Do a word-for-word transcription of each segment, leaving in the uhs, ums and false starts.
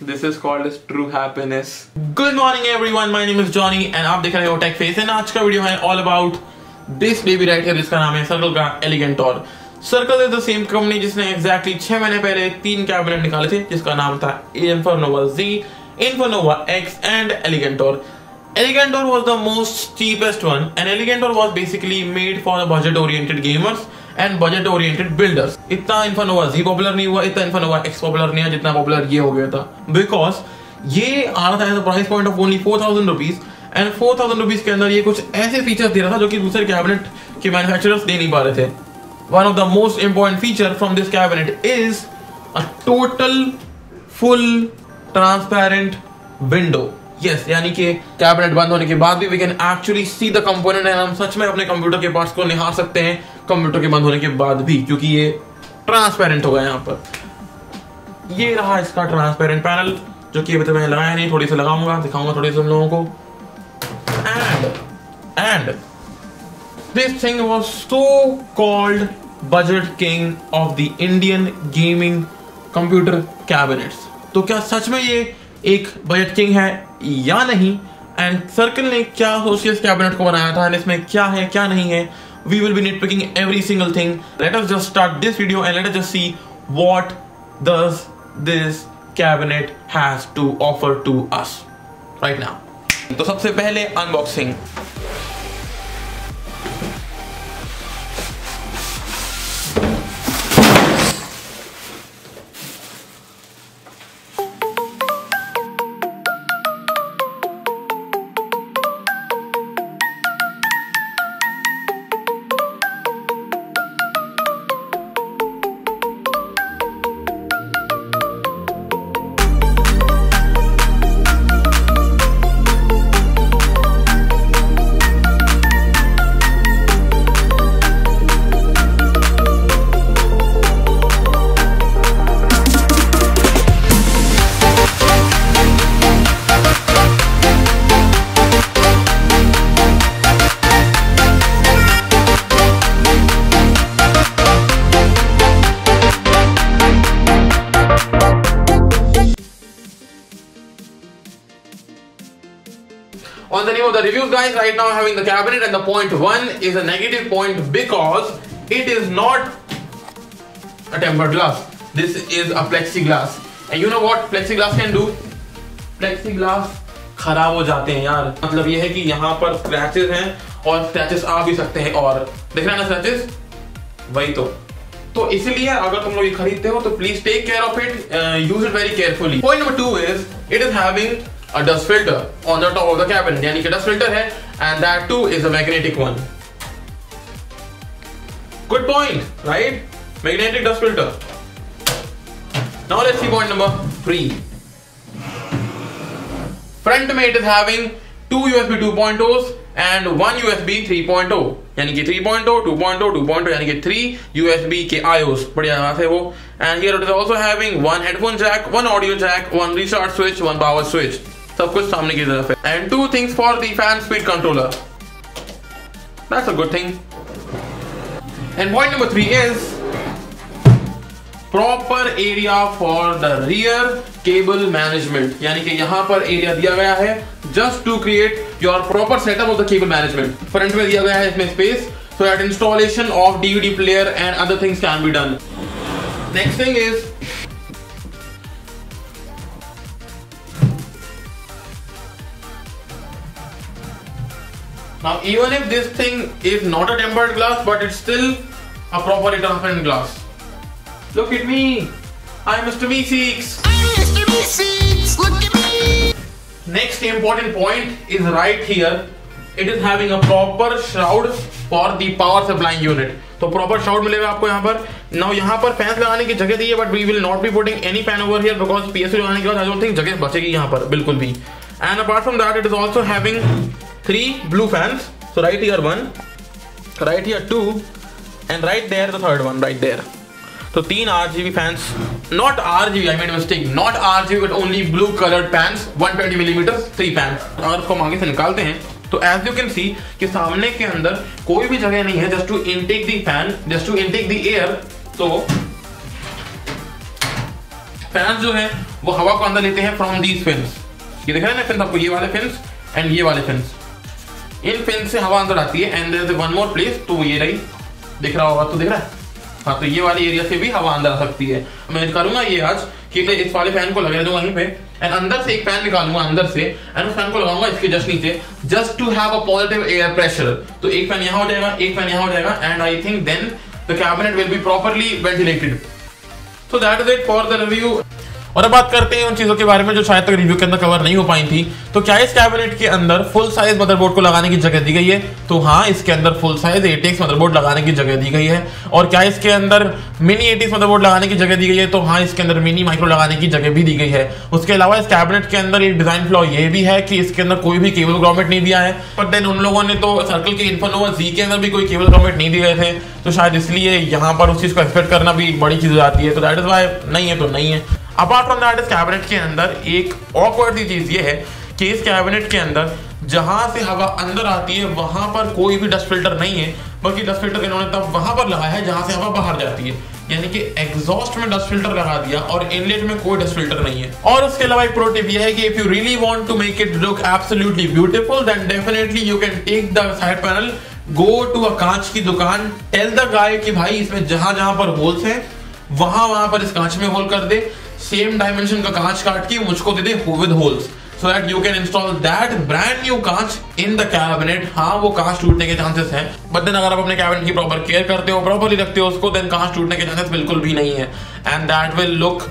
This is called as true happiness. Good morning everyone, my name is Johnny and आप देख रहे हो take face. आज का वीडियो है all about this baby right here, जिसका नाम है सर्कल का एलिगेंट और Circle is the same company जिसने एग्जैक्टली छह महीने पहले तीन कैबिनेट निकाले थे जिसका नाम था Infernova Z, Infernova X and Elegant और Elegantor was the most cheapest one, and Elegantor was basically made for the budget-oriented gamers and budget-oriented builders. इतना Infernova Z popular नहीं हुआ, इतना Infernova X popular नहीं है जितना popular ये हो गया था, because ये आ रहा था at the price point of only four thousand rupees, and four thousand rupees के अंदर ये कुछ ऐसे features दे रहा था जो कि दूसरे cabinet के manufacturers दे नहीं पा रहे थे. One of the most important feature from this cabinet is a total full transparent window. Yes yes, यानी कि कैबिनेट बंद होने के बाद भी we can actually see the component and हम सच में अपने कंप्यूटर के पार्ट्स को निहार सकते हैं कंप्यूटर के बंद होने के बाद भी, क्योंकि ये ट्रांसपेरेंट होगा. यहाँ पर ये रहा इसका ट्रांसपेरेंट पैनल जो कि अभी तक मैंने लगाया नहीं, थोड़ी सी लगाऊंगा, दिखाऊंगा थोड़ी सी हम लोगों को. And and this thing was so called budget king of the Indian gaming computer cabinets. तो क्या सच में ये एक बजट किंग है या नहीं, एंड सर्कल ने क्या सोच इस कैबिनेट को बनाया था, इसमें क्या है क्या नहीं है, we will be nitpicking every single thing. Let us just start this video and let us just see what does this cabinet has to offer to us right now. तो सबसे पहले unboxing. On the name of the reviews guys, right now I'm having the cabinet and the point one is a negative point because it is not a tempered glass. This is a plexiglass. And you know what plexiglass can do? Plexiglass खराब हो जाते हैं यार. मतलब ये है कि यहाँ पर scratches हैं और scratches आ भी सकते हैं और देख रहे हैं ना scratches, वही तो तो इसलिए अगर तुम लोग ये खरीदते हो तो please take care of it, uh, use it very carefully. Point number two is it is having a dust filter on the top of the cabinet, यानी कि dust filter है, and that too is a magnetic one. Good point, right? Magnetic dust filter. Now let's see point number three. Front में it is having two U S B two point ohs and one U S B three point oh, यानी कि three point oh, two point oh, two point oh, यानी कि three U S B के I Os, बढ़िया यहाँ से वो. And here it is also having one headphone jack, one audio jack, one recharge switch, one power switch. सब कुछ सामने की तरफ है. And two things for the fan speed controller. That's a good thing. And point number three is proper area for the rear cable management. यानी कि यहाँ पर एरिया दिया गया है just to create your proper setup of the cable management. Front में दिया गया है इसमें space so that installation of D V D player and other things can be done. Next thing is now even if this thing is not a tempered glass but it's still a properly transparent glass. Look at me, I'm Mister V six. I'm Mister V six, look at me. Next important point is right here. It is having a proper shroud for the power supply unit. तो proper shroud मिलेगा आपको यहाँ पर. Now यहाँ पर fans लगाने की जगह दी है but we will not be putting any fan over here because PSU लगाने के बाद आई डोंट थिंक जगह बचेगी यहाँ पर बिल्कुल भी. And apart from that it is also having three blue fans, so right here one, right here two and right there the third one right there. तो तीन RGB fans, not RGB, I made mistake, not RGB but only blue coloured fans, one twenty millimetre, three fans. अगर उसको आगे से निकालते हैं तो as you can see कि सामने के अंदर कोई भी जगह नहीं है just to intake the fan, just to intake the air. तो फैन जो है वो हवा को अंदर लेते हैं फ्रॉम दीज फिन्स। ये दिख रहा है ना फिन्स आपको, ये वाले फिन्स एंड ये वाले फिन्स, इन फिन्स से हवा अंदर आती है। And there is one more place, तो ये रही, दिख रहा होगा, तो दिख रहा है हाँ, तो ये वाले एरिया से भी हवा अंदर आ सकती है। मैं करूंगा ये आज कि इस वाले फैन को लगा दूंगा यहीं पे एंड अंदर से एक फैन निकालूंगा अंदर से एंड उस फैन को लगाऊंगा इसके जस्ट नीचे, just to have a positive air pressure. तो एक फैन यहाँ हो जाएगा, एक फैन यहाँ हो जाएगा and I think then the cabinet will be properly ventilated. So that is it for the review. और अब बात करते हैं उन चीजों के बारे में जो शायद तक रिव्यू के अंदर कवर नहीं हो पाई थी। तो क्या इस कैबिनेट के अंदर फुल साइज मदरबोर्ड को लगाने की जगह दी गई है? तो हाँ, इसके अंदर फुल साइज एटीएक्स मदरबोर्ड लगाने की जगह दी गई है। और क्या इसके अंदर मिनी एटीएक्स मदरबोर्ड लगाने की जगह दी गई है? तो हाँ, इसके अंदर मिनी माइक्रो लगाने की जगह भी दी गई है। उसके अलावा इस कैबिनेट के अंदर एक डिजाइन फ्लॉ ये भी है कि इसके अंदर कोई भी केबल ग्राउमेट नहीं दिया है। बट देन उन लोगों ने तो सर्कल के इन्फर्नोवा Z के अंदर भी कोई केबल ग्राउमेट नहीं दिए थे, तो शायद इसलिए यहाँ पर उस चीज को एक्सपेक्ट करना भी बड़ी चीज हो जाती है। तो दैट इज व्हाई नहीं है तो नहीं है। अपार्ट फ्रॉम दैट, इस कैबिनेट के अंदर एक ऑकवर्ड सी चीज ये है कि इस कैबिनेट के अंदर जहां से हवा अंदर आती है वहां पर कोई भी डस्ट फिल्टर नहीं है, बल्कि डस्ट फिल्टर इन्होंने तब वहां पर लगाया है जहां से हवा बाहर जाती है, यानी कि एग्जॉस्ट में डस्ट फिल्टर लगा दिया और इनलेट में कोई डस्ट फिल्टर नहीं है। और उसके अलावा एक प्रो टिप ये है कि if you really want to make it look absolutely beautiful then definitely you can take the side panel, go to a कांच की दुकान, टेल द गाय कि भाई इसमें जहां जहां पर होल्स है वहां वहां पर इस कांच में होल कर दे, सेम डायमेंशन का कांच काट के मुझको दे दे with holes, so that you can install that brand new कांच इन द कैबिनेट। हाँ, वो कांच टूटने के चांसेस हैं, बट देन अगर आप अपने कैबिनेट की प्रॉपर केयर करते हो, प्रॉपरली रखते हो उसको, देन कांच टूटने के चांसेस बिल्कुल भी नहीं है and that will look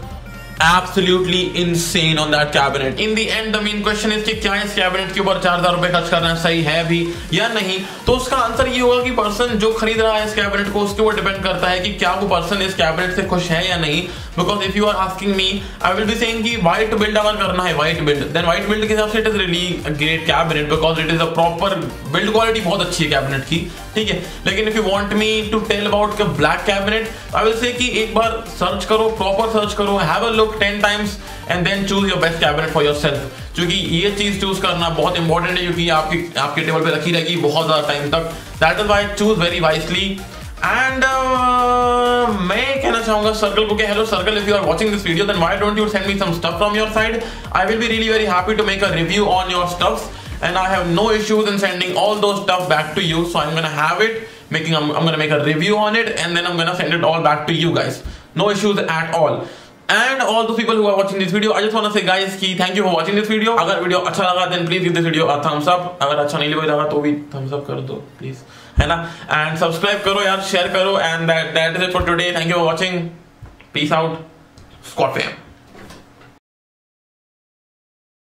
Absolutely insane on that cabinet. In the end, the main question is कि क्या इस कैबिनेट के ऊपर चार हजार रुपए खर्च करना सही है भी या नहीं। तो उसका आंसर ये होगा कि पर्सन जो खरीद रहा है इस कैबिनेट को उसके ऊपर डिपेंड करता है कि क्या वो पर्सन इस कैबिनेट से खुश है या नहीं। Because if you are asking me, I will be saying कि व्हाइट बिल्ड अगर करना है, white build, then white build के हिसाब से it is really a great cabinet because it is a proper build quality बहुत अच्छी है कैबिनेट की, ठीक है। लेकिन if you want me to tell about black cabinet, I will say कि एक बार सर्च करो, प्रॉपर सर्च करो, have a look ten times and then choose your best cabinet for yourself, क्योंकि ये चीज चूज करना बहुत इंपॉर्टेंट है क्योंकि आपकी आपके टेबल पे रखी रहेगी बहुत ज्यादा टाइम तक। That is why choose very wisely. And मैं कहना चाहूंगा सर्कल को कि hello circle, if you are watching this video then why don't you send me some stuff from your side. I will be really very happy to make a review on your stuffs and I have no issues in sending all those stuff back to you, so I'm gonna have it making I'm, I'm gonna make a review on it and then I'm gonna send it all back to you guys, no issues at all. And all those people who are watching this video, I just wanna say guys ki thank you for watching this video. Agar video acha laga then please give this video a thumbs up, agar acha nahi laga to bhi thumbs up kar do please, hai na, and subscribe karo yaar, share karo, and that, that is it for today. Thank you for watching, peace out, squad fam.